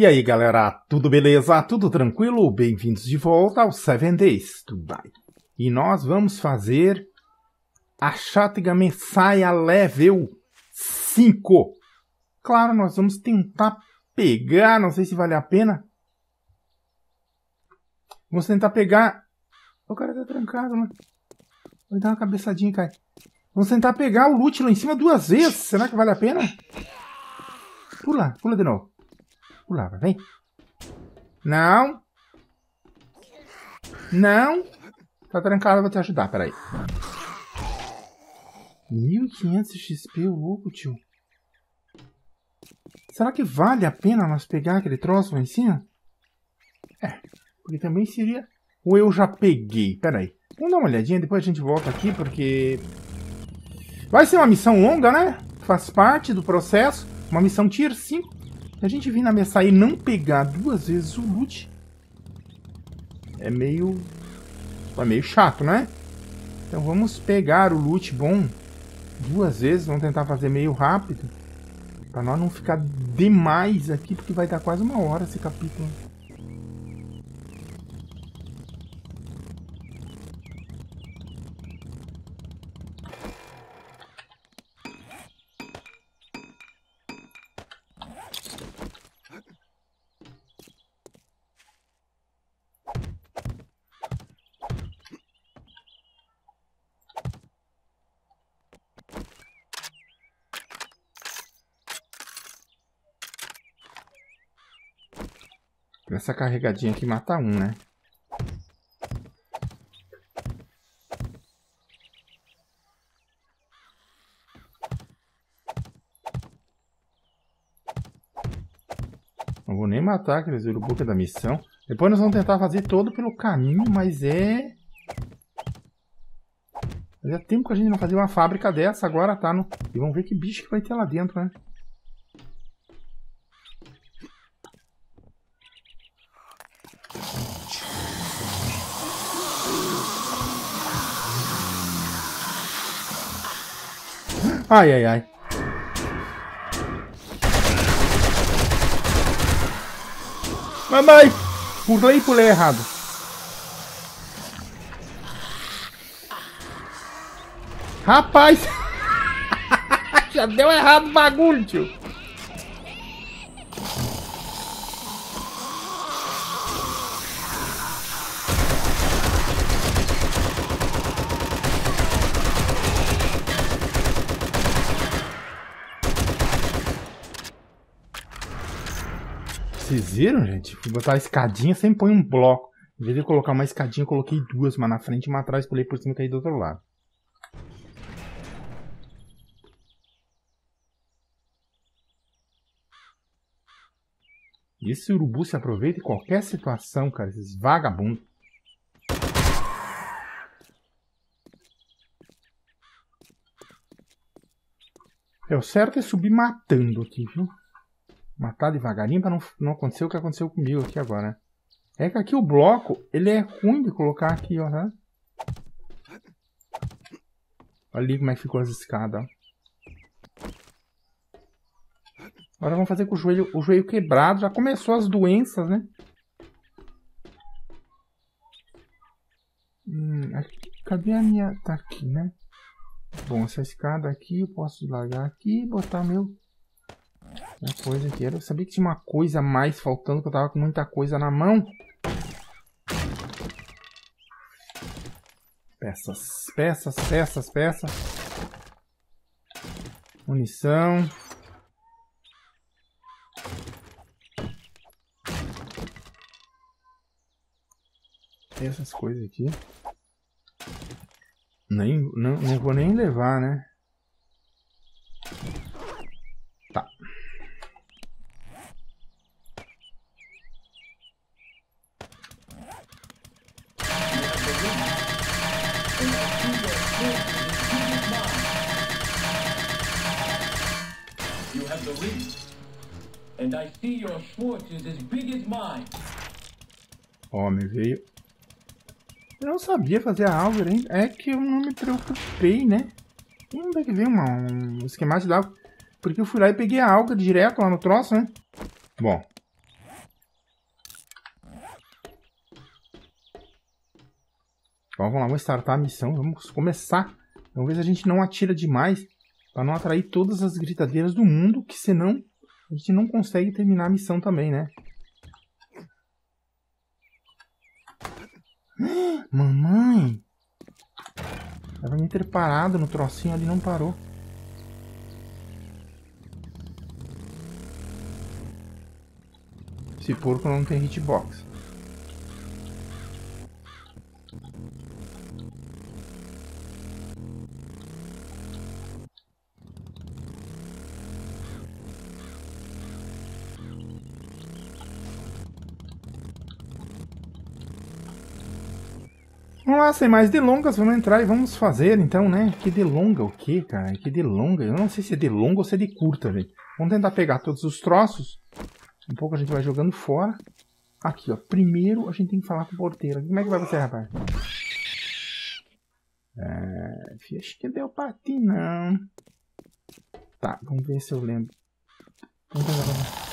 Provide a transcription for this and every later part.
E aí galera, tudo beleza? Tudo tranquilo? Bem-vindos de volta ao 7Days To Die. E nós vamos fazer a Chatega Messiah Level 5. Claro, nós vamos tentar pegar, não sei se vale a pena. Vamos tentar pegar... O cara tá trancado, né? Vou dar uma cabeçadinha, cara. Vamos tentar pegar o loot lá em cima duas vezes. Será que vale a pena? Pula, pula de novo. Pula, vem. Não. Não. Tá trancado, eu vou te ajudar, peraí. 1500 XP, louco, tio. Será que vale a pena nós pegar aquele troço lá em cima? É, porque também seria... Ou eu já peguei? Peraí. Vamos dar uma olhadinha, depois a gente volta aqui, porque... Vai ser uma missão longa, né? Faz parte do processo. Uma missão Tier 5. A gente vir na Messiah e não pegar duas vezes o loot. É meio chato, né? Então vamos pegar o loot bom duas vezes. Vamos tentar fazer meio rápido. Pra nós não ficar demais aqui, porque vai dar quase uma hora esse capítulo. Essa carregadinha aqui mata um, né? Não vou nem matar aqueles urubuca da missão. Depois nós vamos tentar fazer todo pelo caminho, mas é... Fazia tempo que a gente não fazia uma fábrica dessa, agora tá no... E vamos ver que bicho que vai ter lá dentro, né? Ai, ai, ai. Mamãe! Pulei errado. Rapaz! Já deu errado o bagulho, tio. Vocês viram, gente? Fui botar a escadinha, sempre põe um bloco. Em vez de eu colocar uma escadinha, eu coloquei duas, uma na frente e uma atrás, pulei por cima e caí do outro lado. E esse urubu se aproveita em qualquer situação, cara. Esses vagabundos. É, o certo é subir matando aqui, viu? Matar devagarinho pra não acontecer o que aconteceu comigo aqui agora, né? É que aqui o bloco, ele é ruim de colocar aqui, ó. Né? Olha ali como é que ficou as escadas, ó. Agora vamos fazer com o joelho quebrado. Já começou as doenças, né? Aqui, cadê a minha... Tá aqui, né? Bom, essa escada aqui eu posso largar aqui e botar meu... Uma coisa aqui, eu sabia que tinha uma coisa a mais faltando, que eu tava com muita coisa na mão. Peças, peças, peças, peças. Munição. Essas coisas aqui. Não vou nem levar, né? Tá. You have the lead, and I see your Schwartz is as big as mine. Ó, me veio. Eu não sabia fazer a Auger, hein? É que eu não me preocupei, né? Ainda que veio um esquema de dar. Porque eu fui lá e peguei a Auger direto lá no troço, né? Bom, Então vamos lá, vamos startar a missão, vamos começar. Vamos ver se a gente não atira demais para não atrair todas as gritadeiras do mundo, que senão a gente não consegue terminar a missão também, né? Mamãe! Ela vai me ter parado no trocinho ali, não parou. Esse porco não tem hitbox. Vamos lá, sem mais delongas, vamos entrar e vamos fazer, então, né? Que delonga o quê, cara? Que delonga? Eu não sei se é delonga ou se é de curta, velho. Vamos tentar pegar todos os troços. Um pouco a gente vai jogando fora. Aqui, ó. Primeiro a gente tem que falar com o porteiro. Como é que vai você, rapaz? É, acho que deu pra ti, não. Tá, vamos ver se eu lembro. Vamos tentar.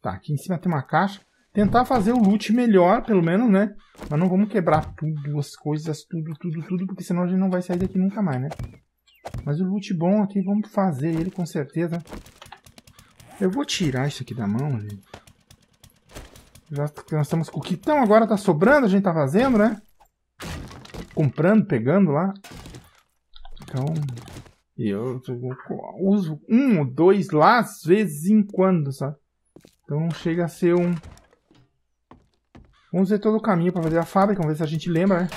Tá, aqui em cima tem uma caixa. Tentar fazer o loot melhor, pelo menos, né? Mas não vamos quebrar tudo, as coisas, tudo, porque senão a gente não vai sair daqui nunca mais, né? Mas o loot bom aqui, vamos fazer ele com certeza. Eu vou tirar isso aqui da mão, gente. Já que nós estamos com o quitão, agora tá sobrando, a gente tá fazendo, né? Comprando, pegando lá. Então... eu uso um ou dois lá, às vezes em quando, sabe? Então não chega a ser um... Vamos ver todo o caminho para fazer a fábrica, vamos ver se a gente lembra, né?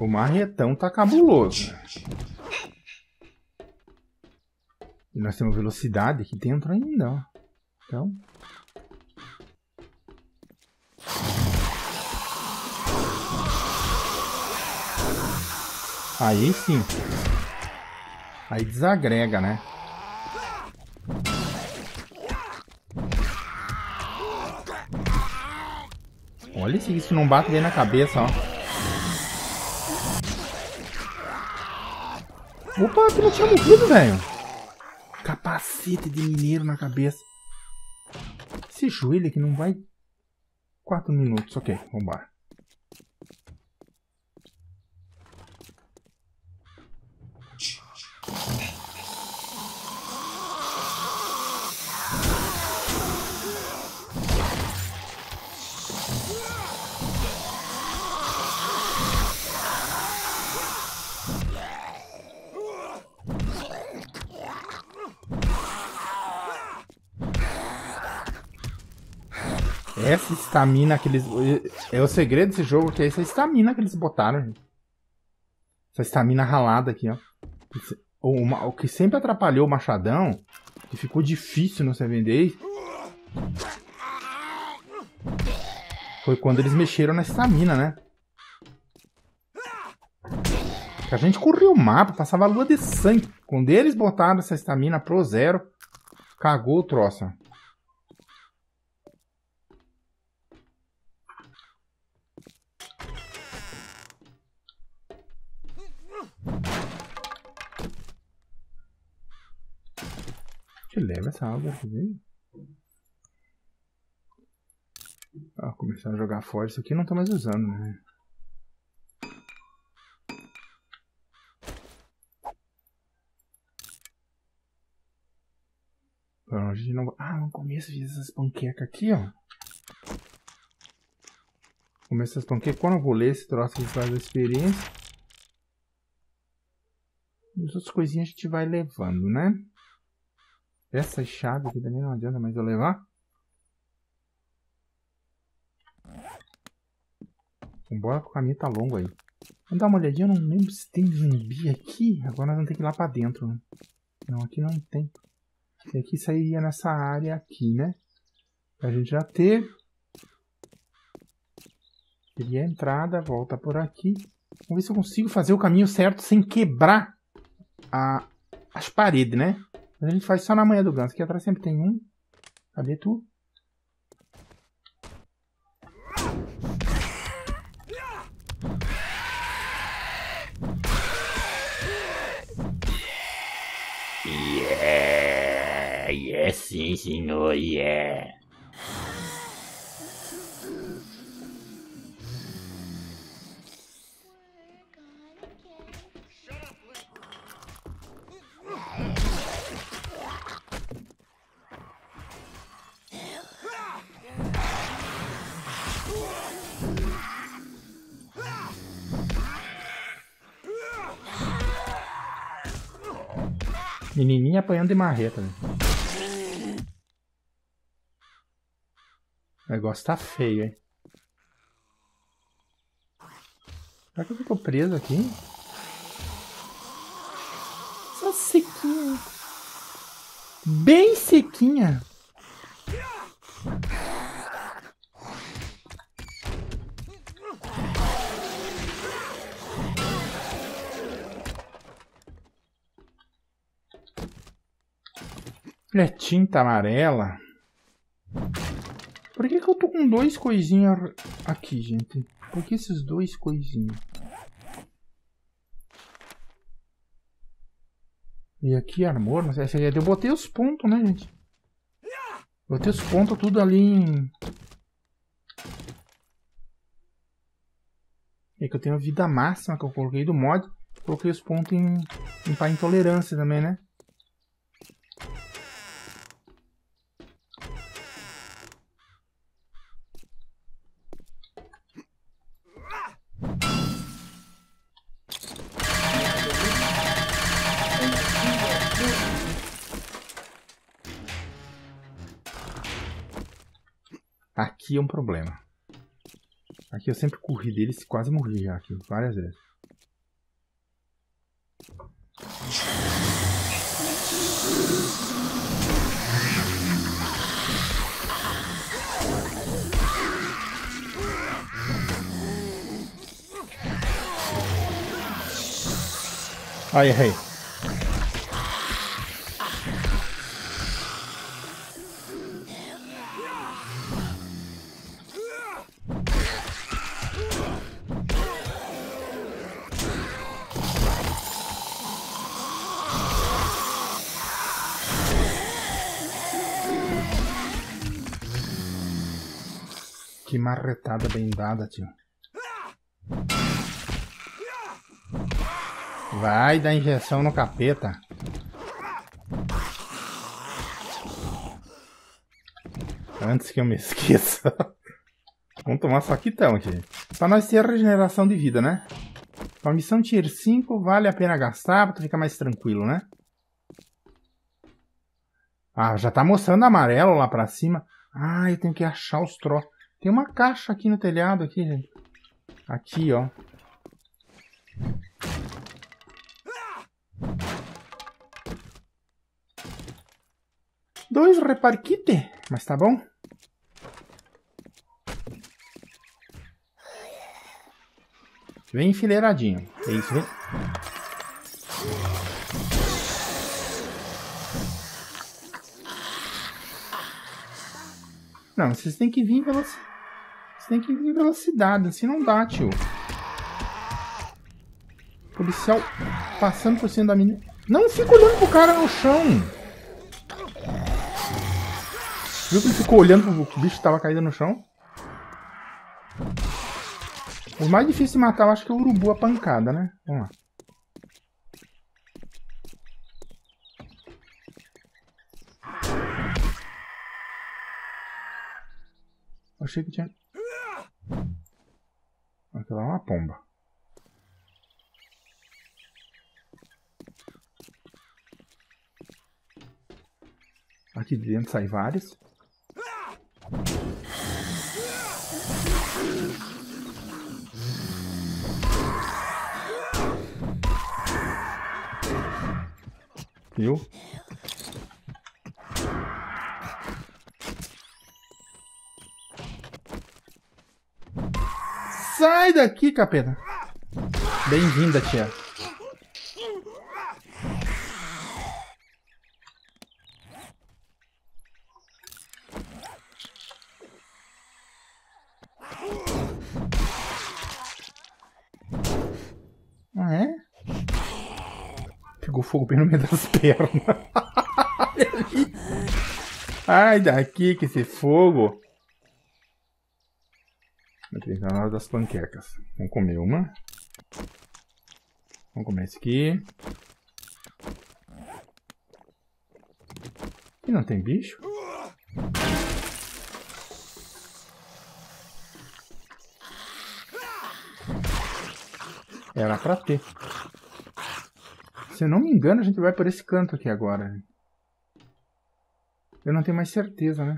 O marretão tá cabuloso. E nós temos velocidade aqui dentro ainda, ó. Então... aí sim. Aí desagrega, né? Olha se isso não bate bem na cabeça, ó. Opa, aquilo não tinha morrido, velho. Capacete de mineiro na cabeça. Esse joelho aqui não vai... 4 minutos, ok, vambora. Essa estamina que eles... é o segredo desse jogo, que é essa estamina que eles botaram, gente. Essa estamina ralada aqui, ó. O que sempre atrapalhou o machadão, que ficou difícil no 7Days, foi quando eles mexeram na estamina, né? Que a gente corria o mapa, passava a lua de sangue. Quando eles botaram essa estamina pro zero, cagou o troço. Leva essa água aqui. Ah, começar a jogar fora. Isso aqui não tá mais usando, né? Então, a gente não... ah, no começo fiz essas panquecas aqui, ó. Começo essas panquecas. Quando eu vou ler esse troço que faz a experiência. E as outras coisinhas a gente vai levando, né? Essa chave aqui também não adianta mais eu levar. Vambora que o caminho tá longo aí. Vamos dar uma olhadinha, eu não lembro se tem zumbi aqui. Agora nós vamos ter que ir lá pra dentro, né? Não, aqui não tem. E aqui sairia nessa área aqui, né? A gente já teve. Cria a entrada, volta por aqui. Vamos ver se eu consigo fazer o caminho certo sem quebrar as paredes, né? A gente faz só na manhã do ganso. Aqui atrás sempre tem um. Cadê tu? Yeah, yeah, sim, senhor, yeah. Menininha apanhando de marreta. Né? O negócio tá feio, hein? Será que eu fico preso aqui? Só sequinha. Bem sequinha. É tinta amarela. Por que eu tô com dois coisinhas aqui, gente? Por que esses dois coisinhos? E aqui armor, não sei se eu botei os pontos, né, gente? Botei os pontos tudo ali em... É que eu tenho a vida máxima que eu coloquei do mod. Coloquei os pontos em intolerância também, né? Aqui é um problema. Aqui eu sempre corri deles e quase morri já aqui, várias vezes. Ai, errei. Que marretada bem dada, tio. Vai dar injeção no capeta. Antes que eu me esqueça. Vamos tomar só quitão aqui. Pra nós ter regeneração de vida, né? Pra missão Tier 5 vale a pena gastar pra tu ficar mais tranquilo, né? Ah, já tá mostrando amarelo lá pra cima. Ah, eu tenho que achar os troços. Tem uma caixa aqui no telhado, aqui, gente. Aqui, ó. Dois reparquite, mas tá bom. Vem enfileiradinho. É isso, vem. Não, vocês têm que vir velocidade. Tem que vir velocidade, assim não dá, tio. Policial passando por cima da menina. Não fica olhando pro cara no chão. Viu que ele ficou olhando pro bicho que tava caído no chão? O mais difícil de matar, eu acho que é o urubu, a pancada, né? Vamos lá. Eu achei que tinha... Aquela é uma pomba. Aqui de dentro sai vários. Viu? Sai daqui, capeta. Bem-vinda, tia. Ah, é? Pegou fogo bem no meio das pernas. Ai, daqui que esse fogo. Vou na hora das panquecas. Vamos comer uma. Vamos comer esse aqui. E não tem bicho? Era pra ter. Se eu não me engano, a gente vai por esse canto aqui agora. Eu não tenho mais certeza, né?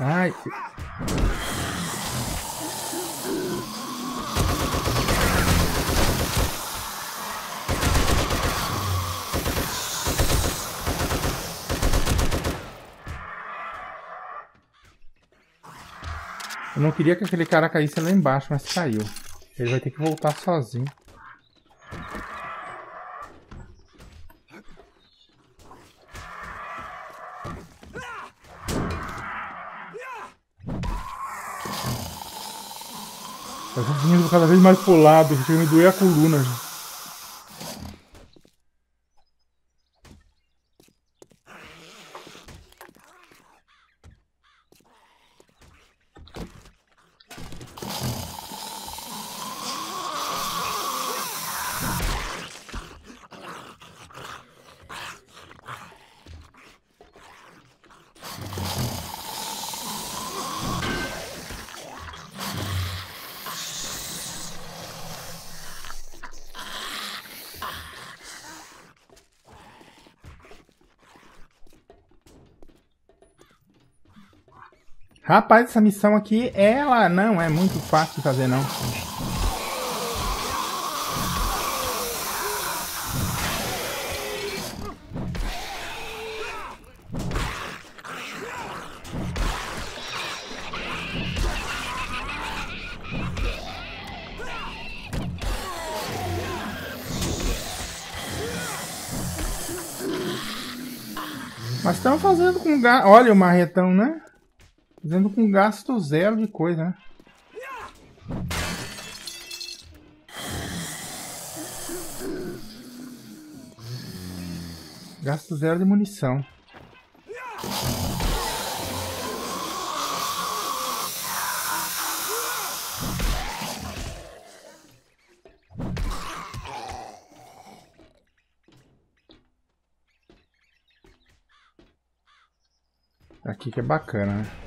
Ai. Eu não queria que aquele cara caísse lá embaixo, mas caiu. Ele vai ter que voltar sozinho. Eu tô vindo cada vez mais pro lado, porque me doeu a coluna já. Rapaz, essa missão aqui, ela não é muito fácil de fazer, não. Mas estamos fazendo com gás. Olha o marretão, né? Fazendo com gasto zero de coisa, né? Gasto zero de munição. Aqui que é bacana, né?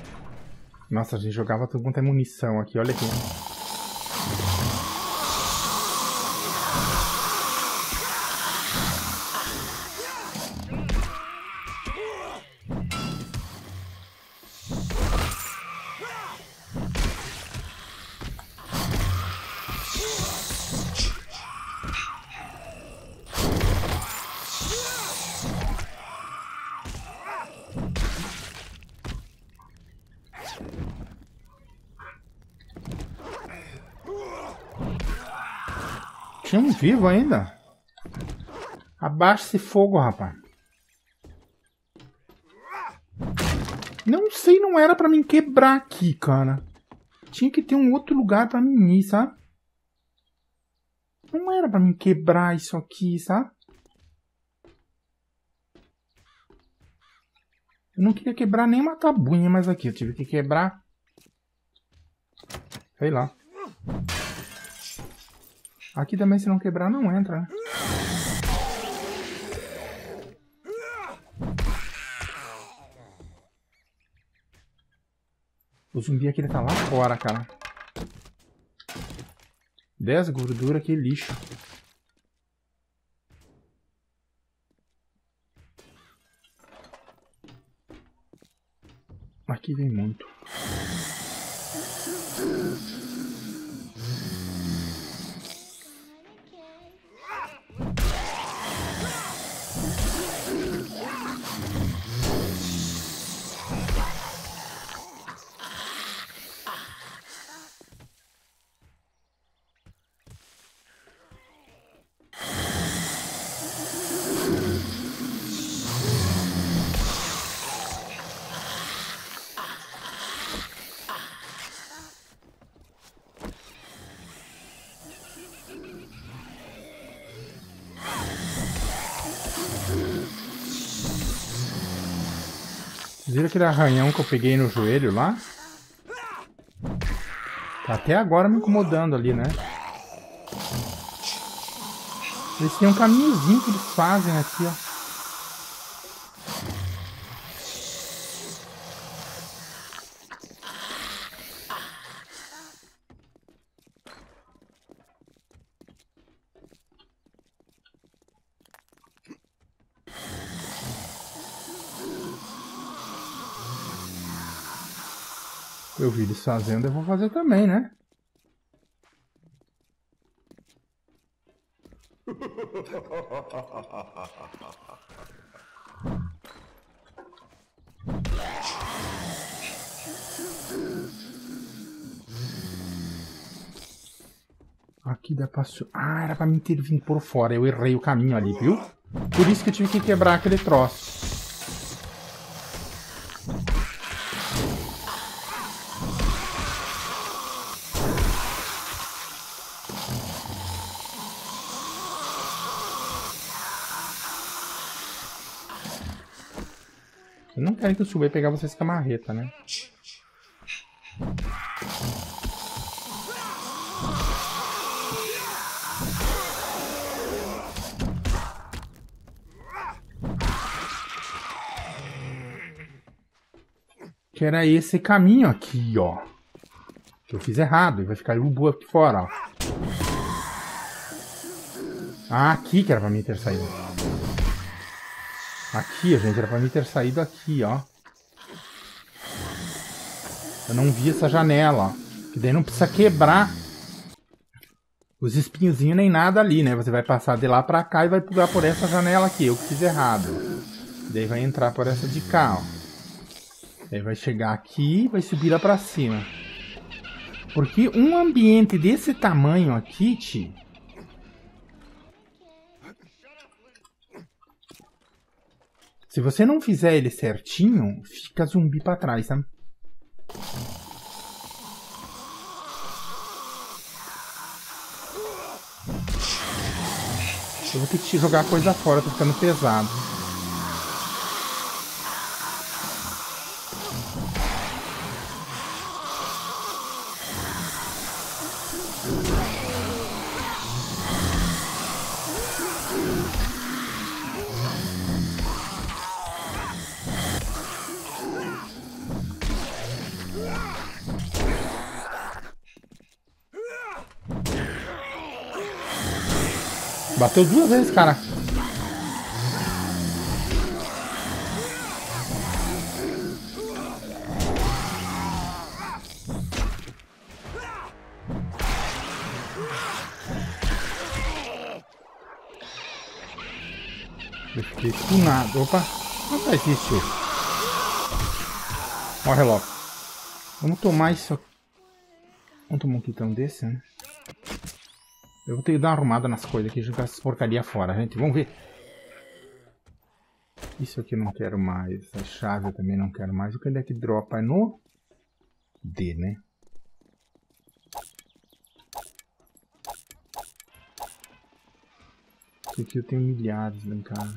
Nossa, a gente jogava tudo quanto é munição aqui, olha aqui. Tinha um vivo ainda. Abaixa esse fogo, rapaz. Não sei, não era pra mim quebrar aqui, cara. Tinha que ter um outro lugar pra mim ir, sabe? Não era pra mim quebrar isso aqui, sabe? Eu não queria quebrar nem uma tabuinha, mas aqui eu tive que quebrar. Sei lá. Aqui também, se não quebrar, não entra, né? O zumbi aqui, ele tá lá fora, cara. 10 gordura, que lixo. aqui vem muito. Vocês viram aquele arranhão que eu peguei no joelho lá? Tá até agora me incomodando ali, né? Eles têm um caminhozinho que eles fazem aqui, ó. Eu vi eles fazendo, eu vou fazer também, né? Aqui dá pra... Ah, era pra mim ter vindo por fora. Eu errei o caminho ali, viu? Por isso que eu tive que quebrar aquele troço. Não quero que eu suba e pegar vocês com a marreta, né? Que era esse caminho aqui, ó. Que eu fiz errado. E vai ficar ubu aqui fora, ó. Ah, aqui que era pra mim ter saído. Aqui, gente, era pra mim ter saído aqui, ó. Eu não vi essa janela, ó. Que daí não precisa quebrar os espinhozinhos nem nada ali, né? Você vai passar de lá pra cá e vai pular por essa janela aqui. Eu que fiz errado. Daí vai entrar por essa de cá, ó. Daí vai chegar aqui e vai subir lá pra cima. Porque um ambiente desse tamanho aqui, tio... Se você não fizer ele certinho, fica zumbi pra trás, tá? Eu vou ter que te jogar coisa fora, tô ficando pesado. Bateu duas vezes, cara. Eu fiquei tunado. Opa, não faz isso. Morre logo. Vamos tomar isso. Vamos tomar um quitão desse, né? Eu vou ter que dar uma arrumada nas coisas aqui, jogar essas porcarias fora, gente. Vamos ver. Isso aqui eu não quero mais. Essa chave eu também não quero mais. O que ele é que dropa é no D, né? Aqui eu tenho milhares, né, cara?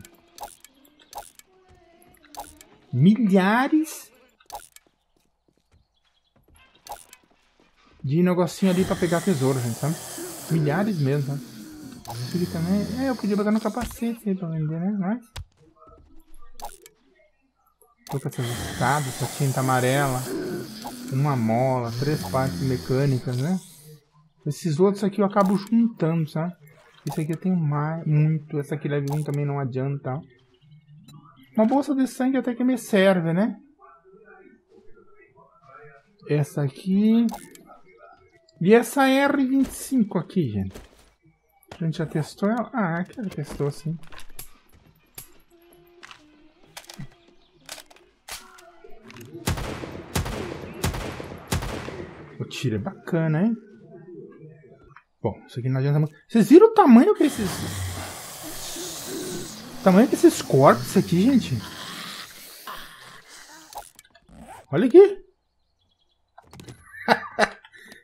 Milhares de negocinho ali pra pegar tesouro, gente, sabe? Milhares mesmo, né? Ele também... É, eu podia botar no capacete aí pra vender, né? Mas... Tô com essas escadas, essa tinta amarela, uma mola, 3 partes mecânicas, né? Esses outros aqui eu acabo juntando, sabe? Esse aqui eu tenho mais, muito. Essa aqui level 1 também não adianta. Uma bolsa de sangue até que me serve, né? Essa aqui. E essa R25 aqui, gente. A gente já testou ela? Ah, aqui ela testou, sim. O tiro é bacana, hein? Bom, isso aqui não adianta muito. Vocês viram o tamanho que esses... O tamanho que esses corpos aqui, gente? Olha aqui.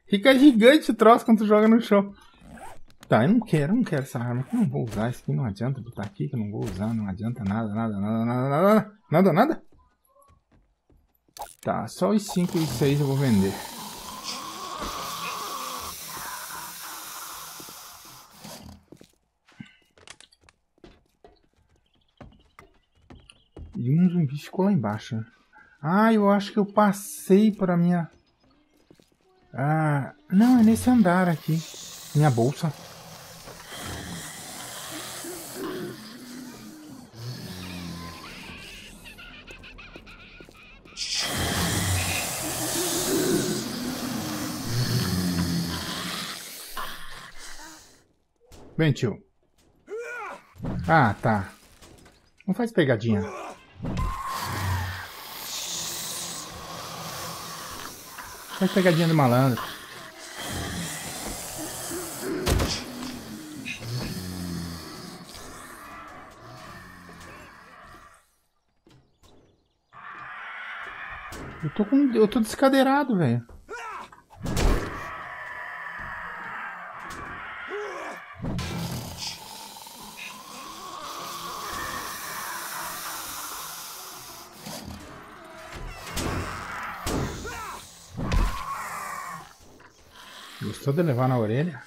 Fica gigante o troço quando tu joga no chão. Tá, eu não quero essa arma aqui, não vou usar, isso aqui não adianta botar aqui que eu não vou usar, não adianta nada. Tá, só os 5 e os 6 eu vou vender. E um zumbi ficou lá embaixo. Ah, eu acho que eu passei para minha... Ah, não, é nesse andar aqui. Minha bolsa. Vem, tio. Ah, tá. Não faz pegadinha. Faz pegadinha do malandro. Eu tô descadeirado, velho. Gostou de levar na orelha?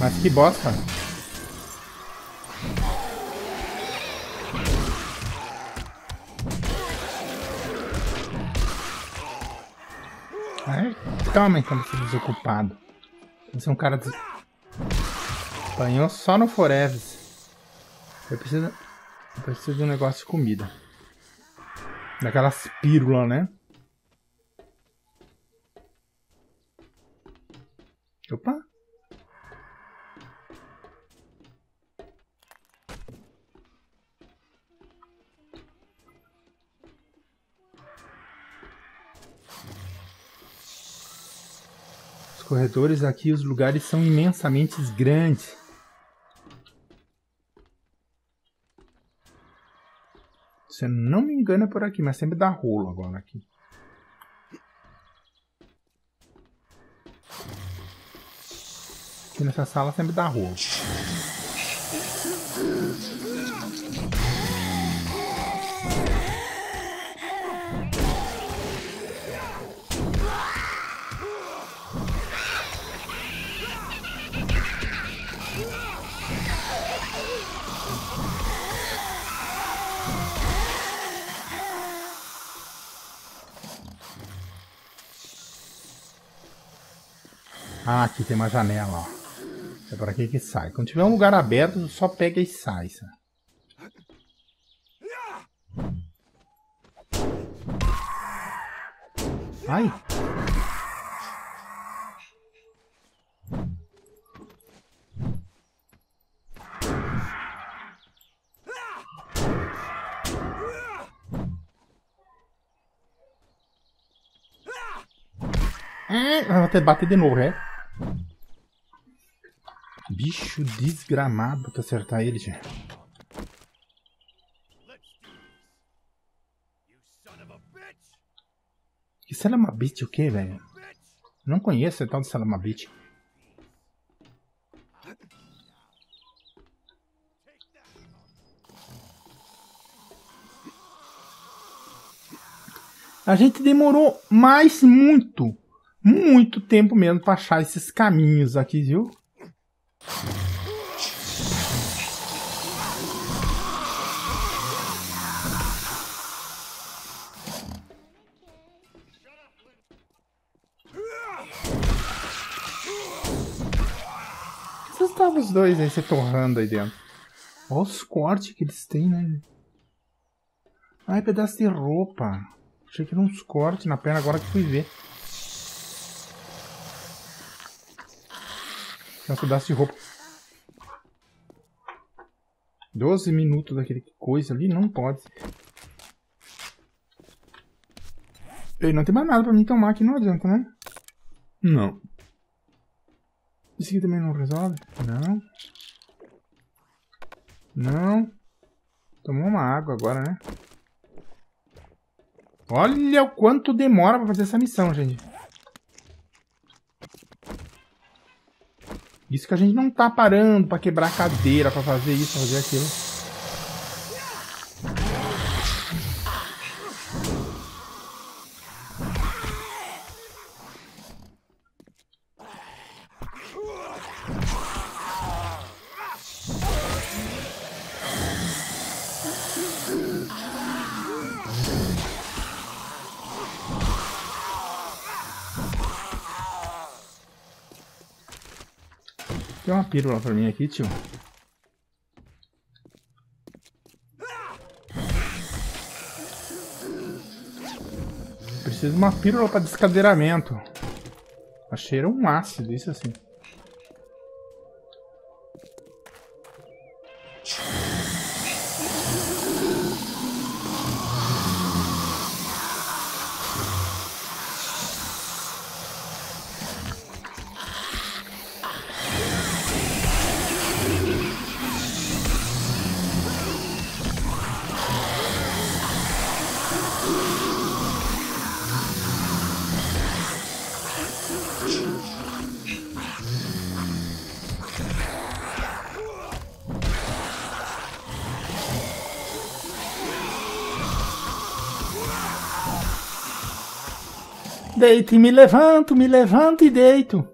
Mas que bosta! Ai, toma então, esse desocupado. Esse é um cara des... Apanhou só no Forever. Eu preciso de um negócio de comida. Daquelas pílulas, né? Opa! Corredores aqui, os lugares são imensamente grandes. Se não me engano é por aqui, mas sempre dá rolo agora aqui. Aqui nessa sala sempre dá rolo. Ah, aqui tem uma janela, ó. É por aqui que sai. Quando tiver um lugar aberto, só pega e sai, sabe? Ai! Vai até bater de novo, é? Bicho desgramado pra acertar ele, gente. Que salamabite o que, velho? Não conheço o tal de salamabite. A gente demorou mais muito tempo mesmo pra achar esses caminhos aqui, viu? Sobe os dois aí, você torrando aí dentro. Olha os cortes que eles têm, né? Ai, pedaço de roupa. Achei que era uns cortes na perna agora que fui ver. É um pedaço de roupa. 12 minutos daquele coisa ali, não pode. Ei, não tem mais nada pra mim tomar aqui, não adianta, né? Não. Isso aqui também não resolve? Não. Não. Tomou uma água agora, né? Olha o quanto demora pra fazer essa missão, gente. Isso que a gente não tá parando pra quebrar a cadeira, pra fazer isso, fazer aquilo. Tem uma pílula pra mim aqui, tio. Preciso de uma pílula pra descadeiramento. Achei era um ácido, isso assim. Deito e me levanto e deito.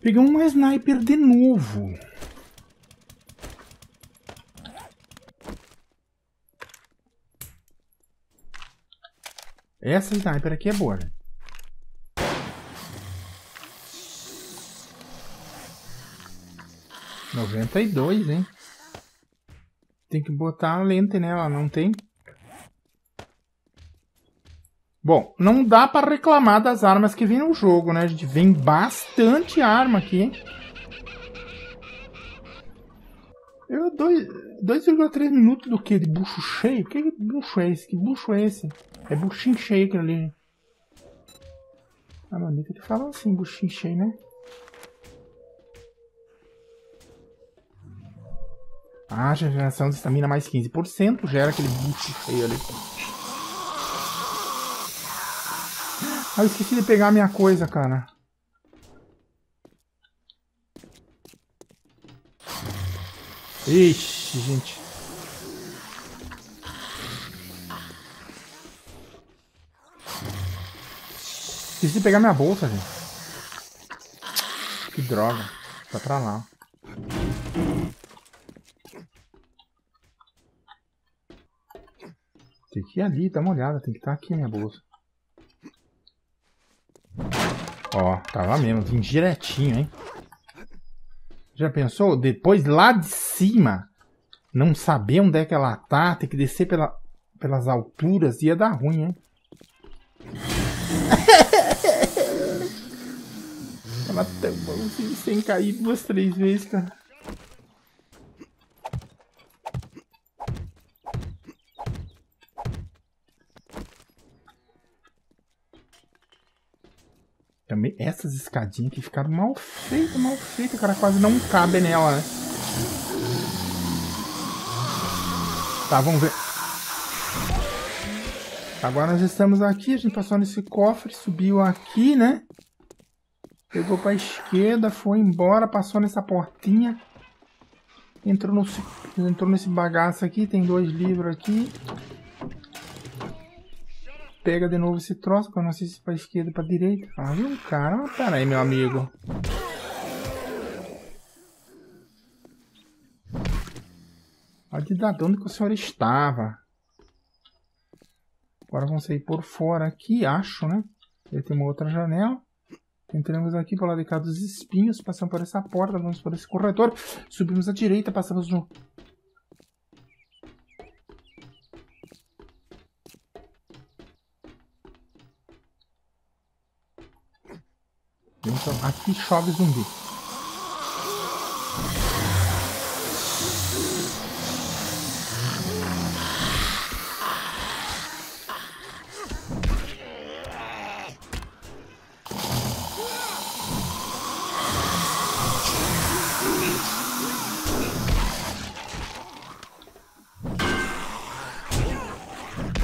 Peguei um sniper de novo. Essa sniper aqui é boa, né? R$92, hein? Tem que botar a lente nela, não tem? Bom, não dá pra reclamar das armas que vem no jogo, né? A gente vem bastante arma aqui. Eu 2,3 minutos do que? De bucho cheio? Que bucho é esse? Que bucho é esse? É buchinho cheio aquilo ali. Ah, mano, tem que falar assim, buchinho cheio, né? Ah, geração de estamina mais 15%. Gera aquele bucho cheio ali. Ah, eu esqueci de pegar a minha coisa, cara. Ixi, gente. Esqueci de pegar minha bolsa, gente. Que droga. Tá pra lá. Tem que ir ali, dá uma olhada. Tem que estar aqui minha bolsa. Ó, tava mesmo. Vim direitinho, hein. Já pensou? Depois, lá de cima, não saber onde é que ela tá, ter que descer pelas alturas, ia dar ruim, hein? Ela tão bom sem cair 2, 3 vezes, cara. Também essas escadinhas que ficaram mal feitas, cara, quase não cabe nela, né? Tá, vamos ver. Agora nós estamos aqui, a gente passou nesse cofre, subiu aqui, né? Pegou pra esquerda, foi embora, passou nessa portinha. Entrou nesse bagaço aqui, tem 2 livros aqui. pega de novo esse troço, que eu não sei se pra esquerda ou pra direita. Ah, viu, cara? Pera aí, meu amigo. Pode dar de onde que o senhor estava. Agora vamos sair por fora aqui, acho, né? Aí tem uma outra janela. Entramos aqui pelo lado de cá dos espinhos, passamos por essa porta, vamos por esse corredor, subimos à direita, passamos no... Então, aqui chove zumbi.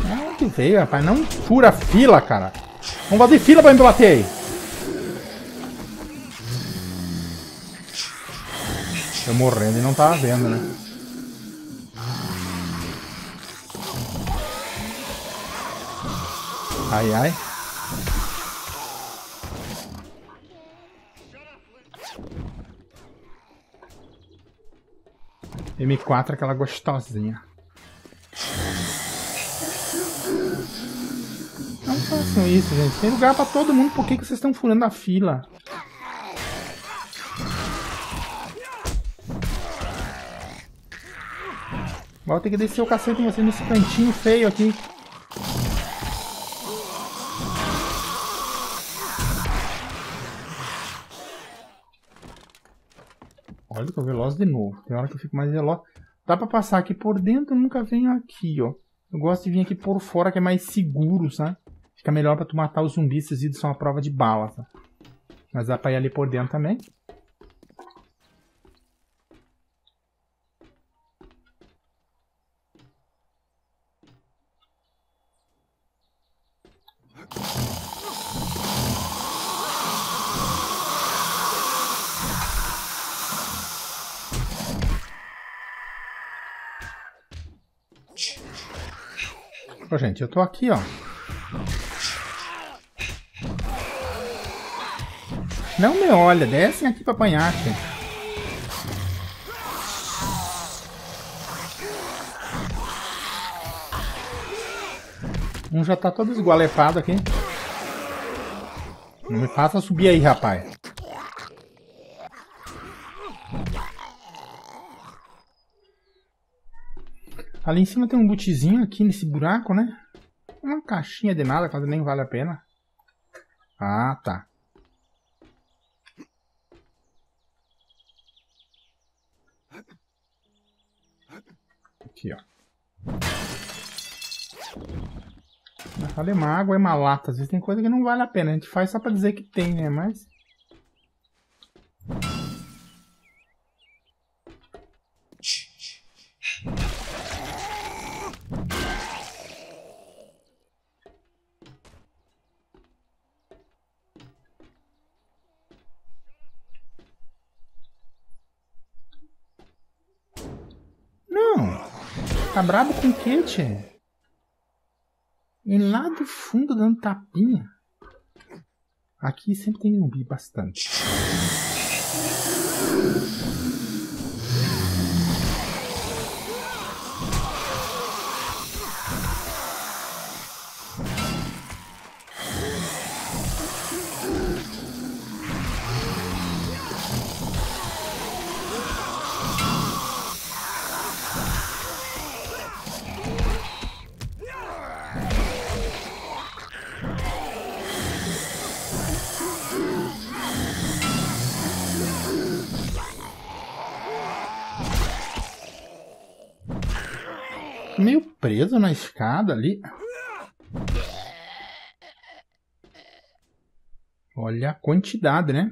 Ah, que veio, rapaz. Não fura a fila, cara. Vamos fazer fila pra me bater aí. Eu morrendo e não tava vendo, né? Ai, ai. M4, aquela gostosinha. Não façam isso, gente. Tem lugar pra todo mundo. Por que que vocês estão furando a fila? Vou ter que descer o cacete com você nesse cantinho feio aqui. Olha que eu veloz de novo. Tem hora que eu fico mais veloz. Dá pra passar aqui por dentro, eu nunca venho aqui, ó. Eu gosto de vir aqui por fora, que é mais seguro, sabe? Fica melhor pra tu matar os zumbis, esses idos são a prova de bala, tá? Mas dá pra ir ali por dentro também. Pô, gente, eu tô aqui, ó. Não me olha, descem aqui pra apanhar, gente. Um já tá todo esgualepado aqui. Não me faça subir aí, rapaz. Ali em cima tem um botezinho aqui nesse buraco, né? Uma caixinha de nada, quase nem vale a pena. Ah, tá. Aqui, ó. Falei, uma água é uma lata. Às vezes tem coisa que não vale a pena. A gente faz só pra dizer que tem, né? Mas... tá brabo com o que, tchê? E lá do fundo dando tapinha. Aqui sempre tem zumbi bastante. Meio preso na escada ali. Olha a quantidade, né?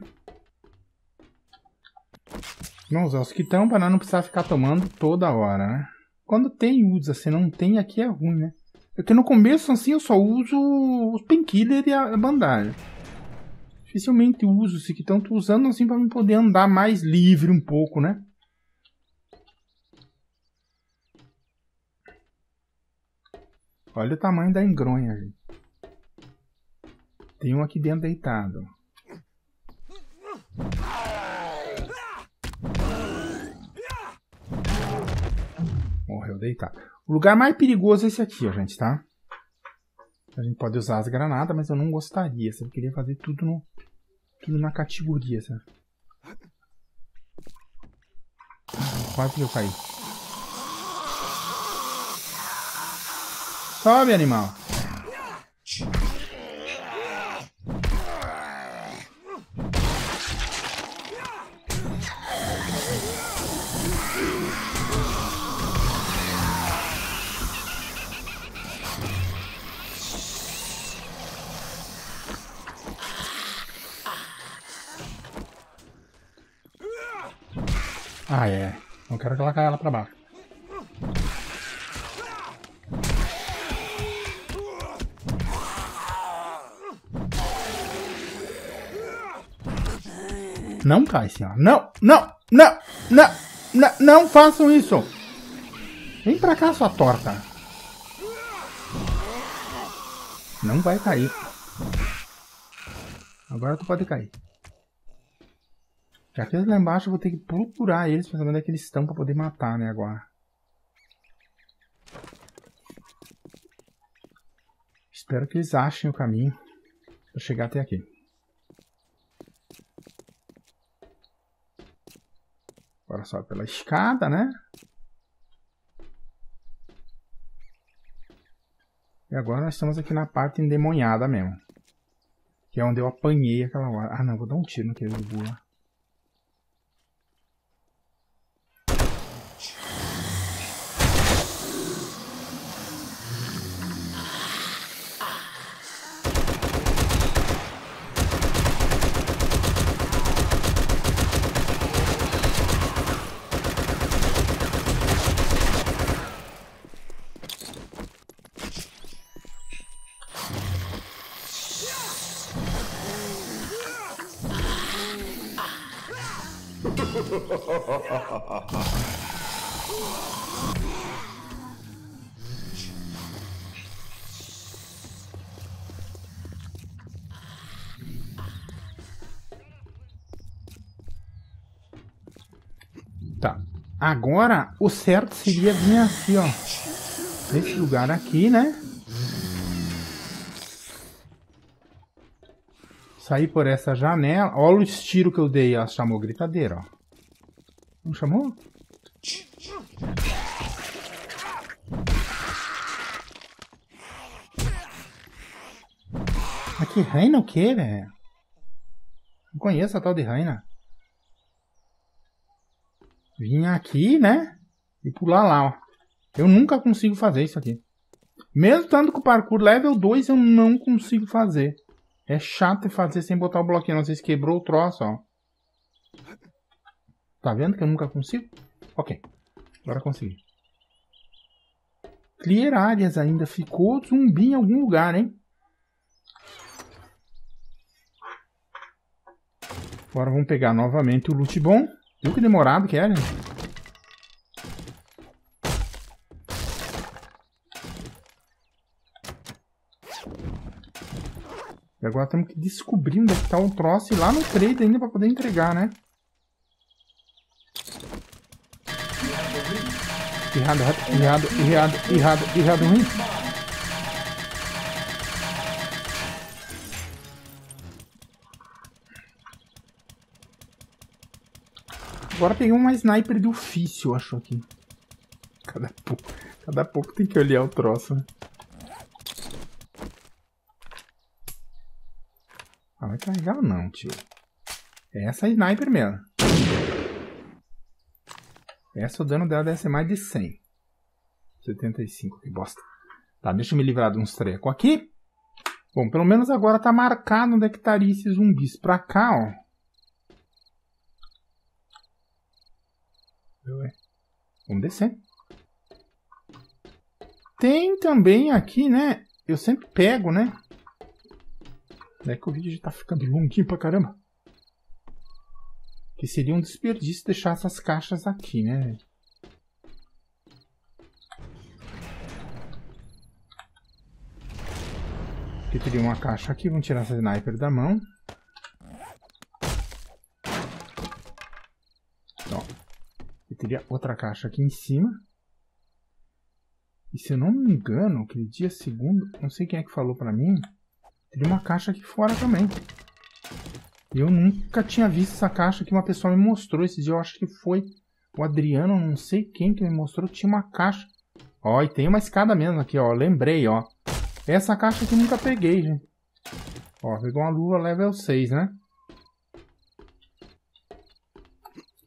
Vamos usar os que estão para não precisar ficar tomando toda hora, né? Quando tem, usa. Se não tem, aqui é ruim, né? Porque no começo, assim, eu só uso os painkiller e a bandagem. Dificilmente uso os que estão usando, assim, para poder andar mais livre um pouco, né? Olha o tamanho da engronha, gente. Tem um aqui dentro deitado. Morreu deitado. O lugar mais perigoso é esse aqui, ó, gente, tá? A gente pode usar as granadas, mas eu não gostaria. Eu queria fazer tudo, tudo na categoria, sabe? Quase que eu caí. Sobe, animal. Ah, é. Não quero que ela caia lá pra baixo. Não cai, senhora. Não, não, não, não, não, não façam isso. Vem pra cá, sua torta. Não vai cair. Agora tu pode cair. Já que eles lá embaixo, eu vou ter que procurar eles pra saber onde é que eles estão pra poder matar, né, agora. Espero que eles achem o caminho pra chegar até aqui. Agora sobe pela escada, né? E agora nós estamos aqui na parte endemoniada mesmo. Que é onde eu apanhei aquela hora. Ah, não, vou dar um tiro naquele urubu lá. Tá. Agora o certo seria vir assim, ó. Nesse lugar aqui, né? Sair por essa janela. Olha os tiros que eu dei. Ela chamou gritadeira, ó. Não chamou? Mas que Raina o que, velho? Não conheço a tal de Raina. Vim aqui, né? E pular lá, ó. Eu nunca consigo fazer isso aqui. Mesmo tanto que o parkour level 2 eu não consigo fazer. É chato fazer sem botar o bloquinho. Não sei se quebrou o troço, ó. Tá vendo que eu nunca consigo? Ok. Agora consegui. Clear áreas ainda. Ficou zumbi em algum lugar, hein? Agora vamos pegar novamente o loot bom. Viu que demorado que é, gente? E agora temos que descobrir onde é que tá o troço e ir lá no trade ainda pra poder entregar, né? Errado, errado, errado, errado, errado, ruim. Agora peguei uma sniper do ofício, acho, aqui. Cada pouco tem que olhar o troço, né? Ah, vai carregar ou não, tio? É essa sniper mesmo. Essa, o dano dela deve ser mais de 100. 75, que bosta. Tá, deixa eu me livrar de uns trecos aqui. Bom, pelo menos agora tá marcado onde é que estaria esses zumbis. Pra cá, ó. Vamos descer. Tem também aqui, né? Eu sempre pego, né? É que o vídeo já tá ficando longuinho pra caramba. Que seria um desperdício deixar essas caixas aqui, né? que teria uma caixa aqui. Vamos tirar essa sniper da mão. Ó, que teria outra caixa aqui em cima. E se eu não me engano, aquele dia segundo, não sei quem é que falou pra mim, teria uma caixa aqui fora também. Eu nunca tinha visto essa caixa que uma pessoa me mostrou esse dia. Eu acho que foi o Adriano, não sei quem que me mostrou. Tinha uma caixa. Ó, e tem uma escada mesmo aqui, ó. Lembrei, ó. Essa caixa aqui eu nunca peguei, gente. Ó, pegou uma luva level 6, né?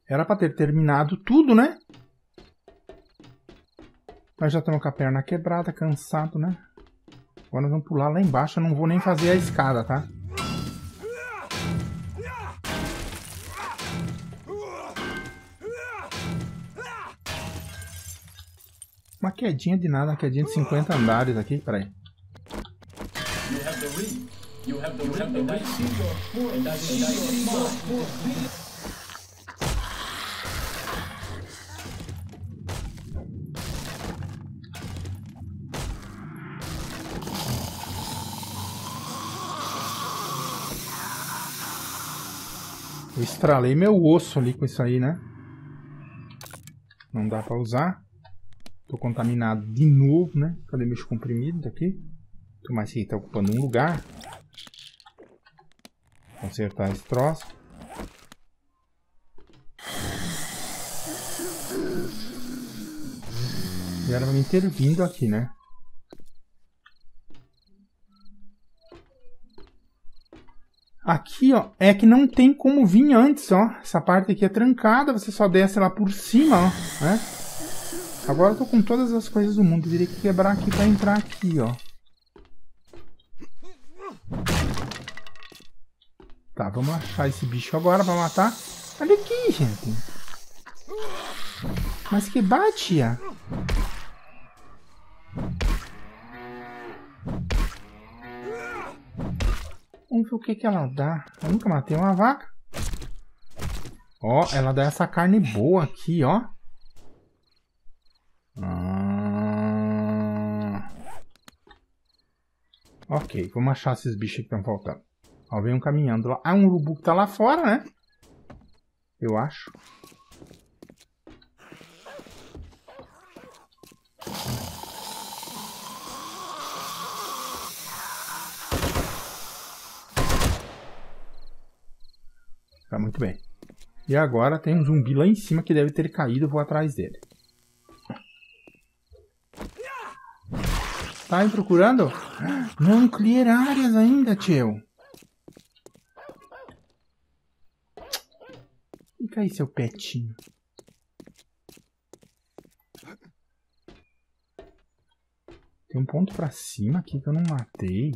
Era pra ter terminado tudo, né? Mas já estamos com a perna quebrada, cansado, né? Agora nós vamos pular lá embaixo. Eu não vou nem fazer a escada, tá? Uma quedinha de nada, uma quedinha de 50 andares aqui, peraí. Eu estralei meu osso ali com isso aí, né? Não dá pra usar. Tô contaminado de novo, né? Cadê meus comprimidos aqui? Mas aqui tá ocupando um lugar. Consertar esse troço. E ela vai me intervindo aqui, né? Aqui, ó, é que não tem como vir antes, ó. Essa parte aqui é trancada, você só desce lá por cima, ó, né? Agora eu tô com todas as coisas do mundo. Eu teria que quebrar aqui pra entrar aqui, ó. Tá, vamos achar esse bicho agora pra matar. Olha aqui, gente. Mas que bate, ó. Vamos ver o que que ela dá. Eu nunca matei uma vaca. Ó, ela dá essa carne boa aqui, ó. Ok, vamos achar esses bichos que estão faltando. Ó, vem um caminhando lá. Ah, um urubu que tá lá fora, né? Eu acho. Tá muito bem. E agora tem um zumbi lá em cima que deve ter caído. Eu vou atrás dele. Tá me procurando? Não clear áreas ainda, tio. Fica aí, seu petinho. Tem um ponto pra cima aqui que eu não matei.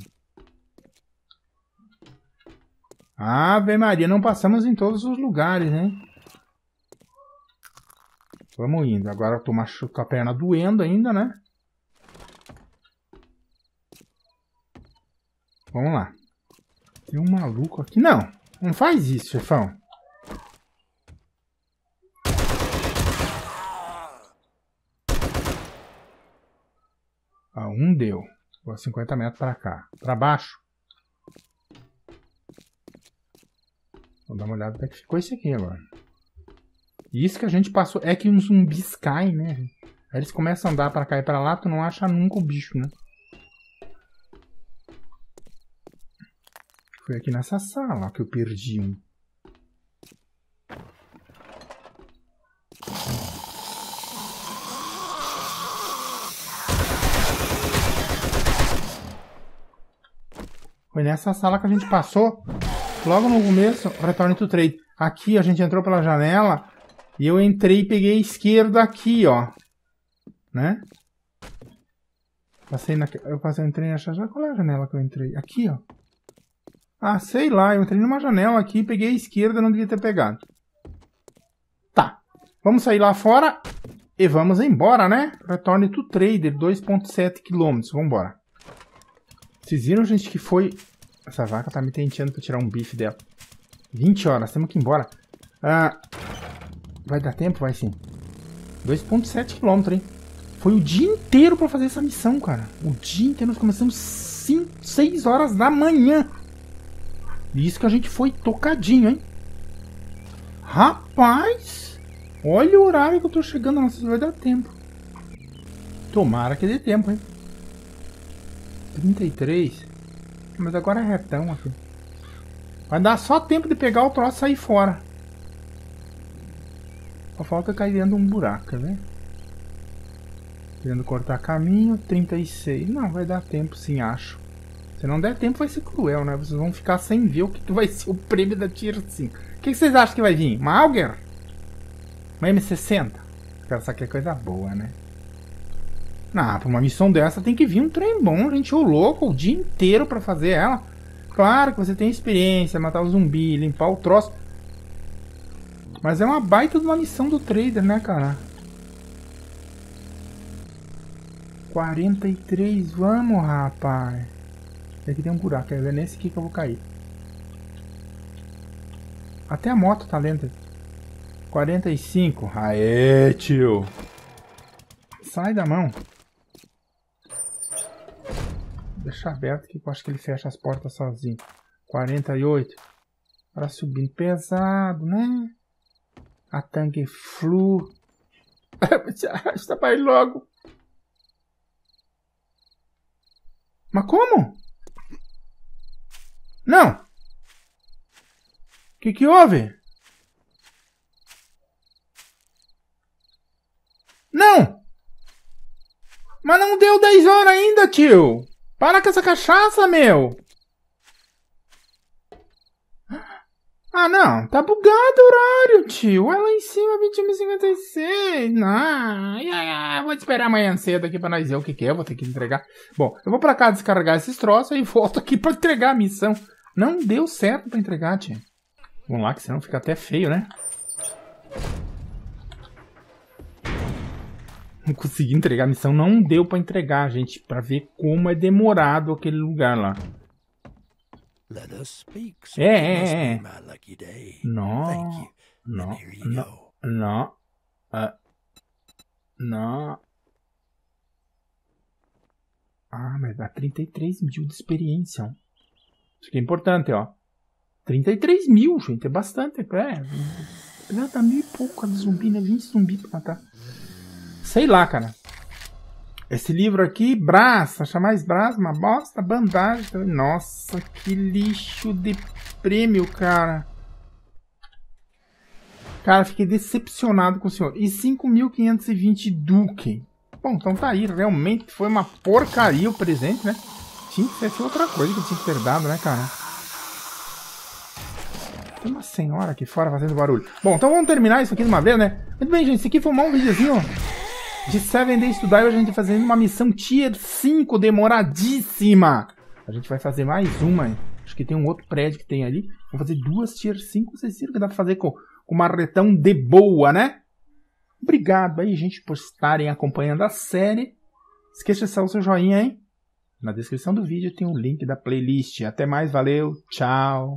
Ave Maria, não passamos em todos os lugares, né? Vamos indo. Agora eu tô com a perna doendo ainda, né? Vamos lá. Tem um maluco aqui. Não, não faz isso, chefão. Ah, um deu. Vou a 50 metros pra cá. Pra baixo. Vou dar uma olhada até que ficou esse aqui agora. Isso que a gente passou. É que uns zumbis caem, né? Aí eles começam a andar pra cá e pra lá. Tu não acha nunca o bicho, né? Foi aqui nessa sala que eu perdi um. Foi nessa sala que a gente passou. Logo no começo, Return to Trade. Aqui a gente entrou pela janela. E eu entrei e peguei a esquerda aqui, ó. Né? Passei na... eu entrei na janela. Qual é a janela que eu entrei? Aqui, ó. Ah, sei lá, eu entrei numa janela aqui, peguei a esquerda, não devia ter pegado. Tá, vamos sair lá fora e vamos embora, né? Retorno to Trader, 2.7 km, vamos embora. Vocês viram, gente, que foi... Essa vaca tá me tenteando pra tirar um bife dela. 20 horas, temos que ir embora. Ah, vai dar tempo? Vai sim. 2.7 km, hein? Foi o dia inteiro pra fazer essa missão, cara. O dia inteiro, nós começamos... 6 horas da manhã. Isso que a gente foi tocadinho, hein? Rapaz, olha o horário que eu tô chegando. Nossa, vai dar tempo. Tomara que dê tempo, hein? 33. Mas agora é retão aqui. Vai dar só tempo de pegar o troço e sair fora. Só falta cair dentro de um buraco, né? Querendo cortar caminho. 36. Não, vai dar tempo sim, acho. Se não der tempo vai ser cruel, né? Vocês vão ficar sem ver o que vai ser o prêmio da Tier 5. O que vocês acham que vai vir? Uma Auger? Uma M60? Essa aqui é coisa boa, né? Ah, pra uma missão dessa tem que vir um trem bom, gente. Ô louco, o dia inteiro pra fazer ela. Claro que você tem experiência, matar o zumbi, limpar o troço. Mas é uma baita de uma missão do trader, né, cara? 43, vamos, rapaz. Aqui tem um buraco, é nesse aqui que eu vou cair. Até a moto tá lenta. 45, aê, tio. Sai da mão. Deixa aberto que eu acho que ele fecha as portas sozinho. 48. Para subindo pesado, né? A tanque flu. Arrasta para ir logo. Mas como? Não. Que houve? Não. Mas não deu 10 horas ainda, tio. Para com essa cachaça, meu! Ah, não! Tá bugado o horário, tio! Olha lá em cima, 21h56! Não! Vou te esperar amanhã cedo aqui pra nós ver o que é, vou ter que entregar. Bom, eu vou pra cá descarregar esses troços e volto aqui pra entregar a missão. Não deu certo pra entregar, tio. Vamos lá, que senão fica até feio, né? Não consegui entregar a missão, não deu pra entregar, gente, pra ver como é demorado aquele lugar lá. É. Não, não, não, não, não. Ah, mas dá 33 mil de experiência, ó. Isso que é importante, ó. 33 mil, gente, é bastante, é. Já tá meio pouco de zumbi, né? 20 zumbi pra matar. Sei lá, cara. Esse livro aqui, Brás, achar mais Brás, uma bosta, bandagem. Nossa, que lixo de prêmio, cara. Cara, fiquei decepcionado com o senhor. E 5.520 Duque. Bom, então tá aí. Realmente foi uma porcaria o presente, né? Tinha que ser outra coisa que tinha que ter dado, né, cara? Tem uma senhora aqui fora fazendo barulho. Bom, então vamos terminar isso aqui de uma vez, né? Muito bem, gente. Isso aqui foi um videozinho de 7 Days To Die, hoje a gente vai fazer uma missão Tier 5, demoradíssima. A gente vai fazer mais uma, hein? Acho que tem um outro prédio que tem ali. Vou fazer duas Tier 5, vocês viram que dá pra fazer com marretão de boa, né? Obrigado aí, gente, por estarem acompanhando a série. Esqueça de deixar o seu joinha, hein? Na descrição do vídeo tem o link da playlist. Até mais, valeu, tchau.